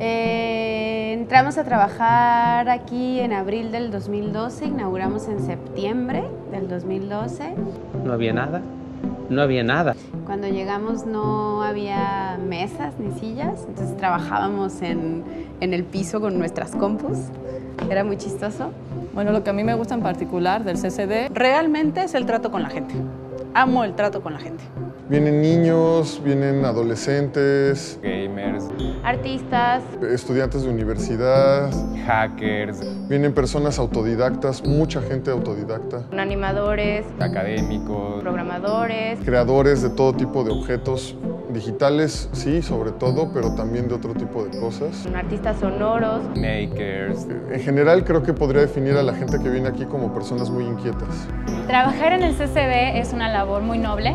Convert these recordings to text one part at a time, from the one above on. Entramos a trabajar aquí en abril del 2012, inauguramos en septiembre del 2012. No había nada, no había nada. Cuando llegamos no había mesas ni sillas, entonces trabajábamos en el piso con nuestras compus. Era muy chistoso. Bueno, lo que a mí me gusta en particular del CCD realmente es el trato con la gente. Amo el trato con la gente. Vienen niños, vienen adolescentes, gamers, artistas, estudiantes de universidad, hackers, vienen personas autodidactas, mucha gente autodidacta, animadores, académicos, programadores, creadores de todo tipo de objetos digitales, sí, sobre todo, pero también de otro tipo de cosas. Artistas sonoros, makers. En general creo que podría definir a la gente que viene aquí como personas muy inquietas. Trabajar en el CCD es una labor muy noble.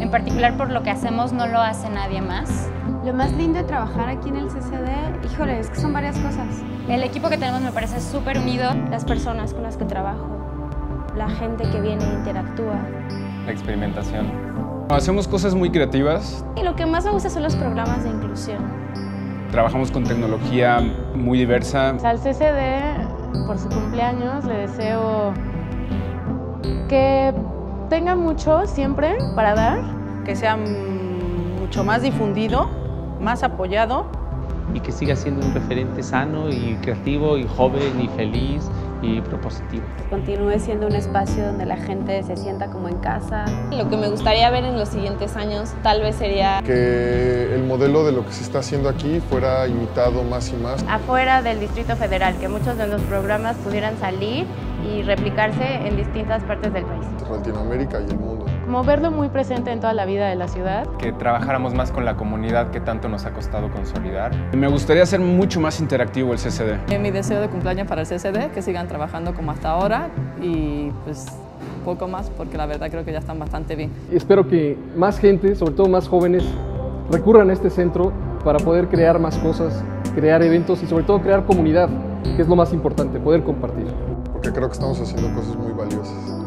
En particular por lo que hacemos no lo hace nadie más. Lo más lindo de trabajar aquí en el CCD, híjole, es que son varias cosas. El equipo que tenemos me parece súper unido. Las personas con las que trabajo, la gente que viene e interactúa. La experimentación. Hacemos cosas muy creativas. Y lo que más me gusta son los programas de inclusión. Trabajamos con tecnología muy diversa. Al CCD, por su cumpleaños, le deseo que tenga mucho siempre para dar, que sea mucho más difundido, más apoyado. Y que siga siendo un referente sano y creativo y joven y feliz y propositivo. Que continúe siendo un espacio donde la gente se sienta como en casa. Lo que me gustaría ver en los siguientes años tal vez sería que el modelo de lo que se está haciendo aquí fuera imitado más y más. Afuera del Distrito Federal, que muchos de los programas pudieran salir y replicarse en distintas partes del país. Latinoamérica y el mundo. Como verlo muy presente en toda la vida de la ciudad. Que trabajáramos más con la comunidad que tanto nos ha costado consolidar. Me gustaría hacer mucho más interactivo el CCD. Mi deseo de cumpleaños para el CCD, que sigan trabajando como hasta ahora y pues poco más, porque la verdad creo que ya están bastante bien. Espero que más gente, sobre todo más jóvenes, recurran a este centro para poder crear más cosas, crear eventos y sobre todo crear comunidad, que es lo más importante, poder compartir. Porque creo que estamos haciendo cosas muy valiosas.